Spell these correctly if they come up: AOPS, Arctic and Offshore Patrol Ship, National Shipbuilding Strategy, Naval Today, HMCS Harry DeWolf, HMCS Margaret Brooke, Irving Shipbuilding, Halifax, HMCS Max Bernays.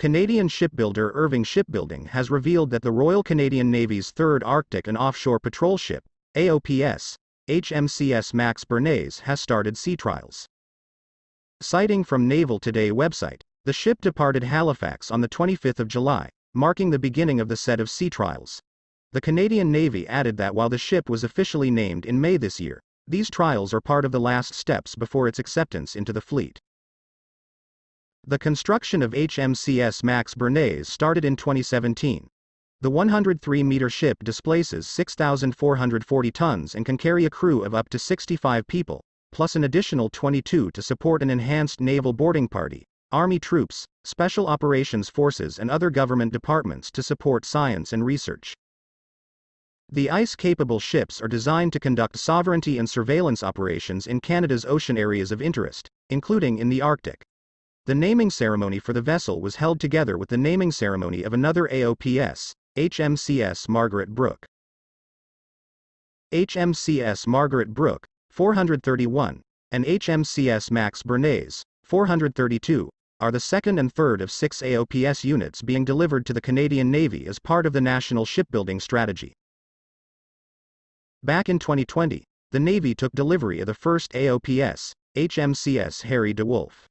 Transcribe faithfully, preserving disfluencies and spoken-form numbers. Canadian shipbuilder Irving Shipbuilding has revealed that the Royal Canadian Navy's third Arctic and Offshore Patrol Ship, A O P S, H M C S Max Bernays has started sea trials. Citing from Naval Today website, the ship departed Halifax on the twenty-fifth of July, marking the beginning of the set of sea trials. The Canadian Navy added that while the ship was officially named in May this year, these trials are part of the last steps before its acceptance into the fleet. The construction of H M C S Max Bernays started in twenty seventeen. The one hundred three meter ship displaces six thousand four hundred forty tons and can carry a crew of up to sixty-five people, plus an additional twenty-two to support an enhanced naval boarding party, Army troops, special operations forces and other government departments to support science and research. The ice-capable ships are designed to conduct sovereignty and surveillance operations in Canada's ocean areas of interest, including in the Arctic. The naming ceremony for the vessel was held together with the naming ceremony of another A O P S, H M C S Margaret Brooke. H M C S Margaret Brooke, four hundred thirty-one, and H M C S Max Bernays, four hundred thirty-two, are the second and third of six A O P S units being delivered to the Canadian Navy as part of the National Shipbuilding Strategy. Back in twenty twenty, the Navy took delivery of the first A O P S, H M C S Harry DeWolf.